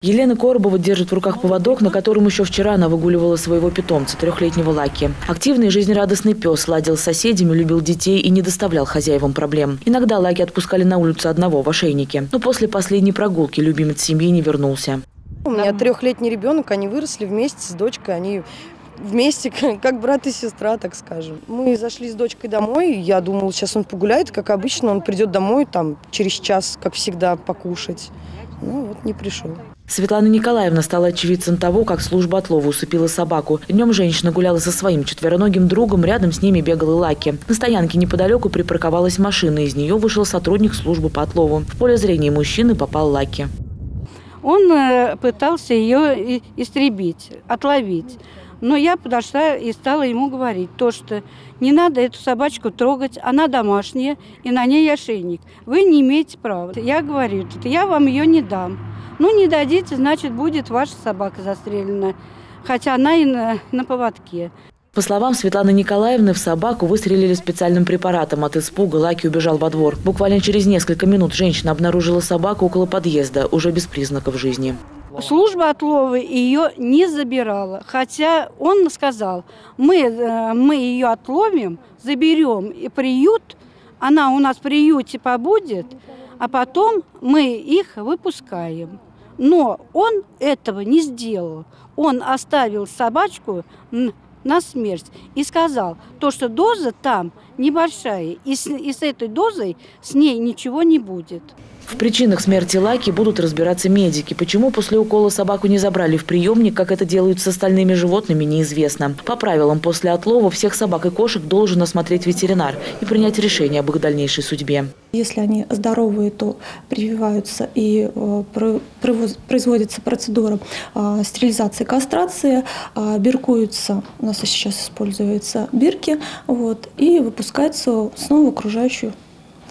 Елена Коробова держит в руках поводок, на котором еще вчера она выгуливала своего питомца, трехлетнего Лаки. Активный и жизнерадостный пес ладил с соседями, любил детей и не доставлял хозяевам проблем. Иногда Лаки отпускали на улицу одного в ошейнике. Но после последней прогулки любимец семьи не вернулся. У меня трехлетний ребенок, они выросли вместе с дочкой, они вместе, как брат и сестра, так скажем. Мы зашли с дочкой домой, я думала, сейчас он погуляет, как обычно, он придет домой там через час, как всегда, покушать. Ну вот, не пришел. Светлана Николаевна стала очевидцем того, как служба отлова усыпила собаку. Днем женщина гуляла со своим четвероногим другом, рядом с ними бегал и Лаки. На стоянке неподалеку припарковалась машина, из нее вышел сотрудник службы по отлову. В поле зрения мужчины попал Лаки. Он пытался ее истребить, отловить. Но я подошла и стала ему говорить, то, что не надо эту собачку трогать, она домашняя, и на ней ошейник. Вы не имеете права. Я говорю, я вам ее не дам. Ну, не дадите, значит, будет ваша собака застрелена, хотя она и на поводке. По словам Светланы Николаевны, в собаку выстрелили специальным препаратом. От испуга Лаки убежал во двор. Буквально через несколько минут женщина обнаружила собаку около подъезда, уже без признаков жизни. Служба отлова ее не забирала, хотя он сказал, мы ее отловим, заберем и приют, она у нас в приюте побудет, а потом мы их выпускаем. Но он этого не сделал, он оставил собачку на смерть и сказал, то, что доза там небольшая, и с этой дозой с ней ничего не будет. В причинах смерти Лаки будут разбираться медики. Почему после укола собаку не забрали в приемник, как это делают с остальными животными, неизвестно. По правилам, после отлова всех собак и кошек должен осмотреть ветеринар и принять решение об их дальнейшей судьбе. Если они здоровые, то прививаются и производится процедура стерилизации, кастрации, биркуются, у нас сейчас используются бирки, вот, и выпускаются снова в окружающую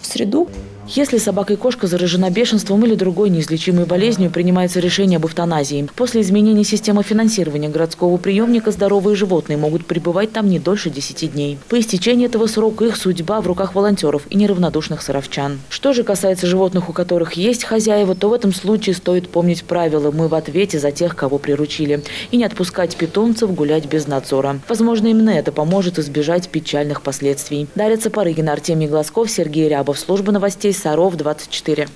среду. Если собака и кошка заражена бешенством или другой неизлечимой болезнью, принимается решение об эвтаназии. После изменения системы финансирования городского приемника здоровые животные могут пребывать там не дольше 10 дней. По истечении этого срока их судьба в руках волонтеров и неравнодушных саровчан. Что же касается животных, у которых есть хозяева, то в этом случае стоит помнить правила «мы в ответе за тех, кого приручили» и не отпускать питомцев гулять без надзора. Возможно, именно это поможет избежать печальных последствий. Дарья Парыгина, Артемий Глазков, Сергей Рябов. Служба новостей Саров, 24.